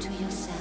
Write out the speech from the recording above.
to yourself.